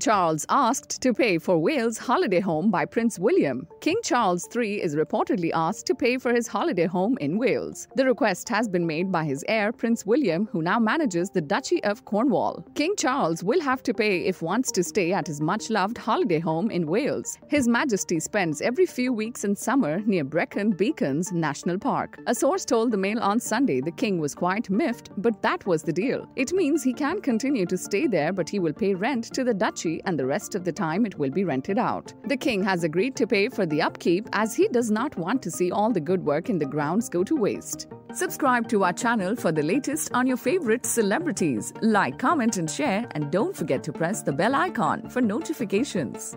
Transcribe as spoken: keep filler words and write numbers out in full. King Charles asked to pay for Wales' holiday home by Prince William. King Charles the third is reportedly asked to pay for his holiday home in Wales. The request has been made by his heir, Prince William, who now manages the Duchy of Cornwall. King Charles will have to pay if wants to stay at his much-loved holiday home in Wales. His Majesty spends every few weeks in summer near Brecon Beacons National Park. A source told the Mail on Sunday the King was quite miffed, but that was the deal. It means he can continue to stay there, but he will pay rent to the The duchy, and the rest of the time it will be rented out. The king has agreed to pay for the upkeep as he does not want to see all the good work in the grounds go to waste. Subscribe to our channel for the latest on your favorite celebrities. Like, comment and share, and don't forget to press the bell icon for notifications.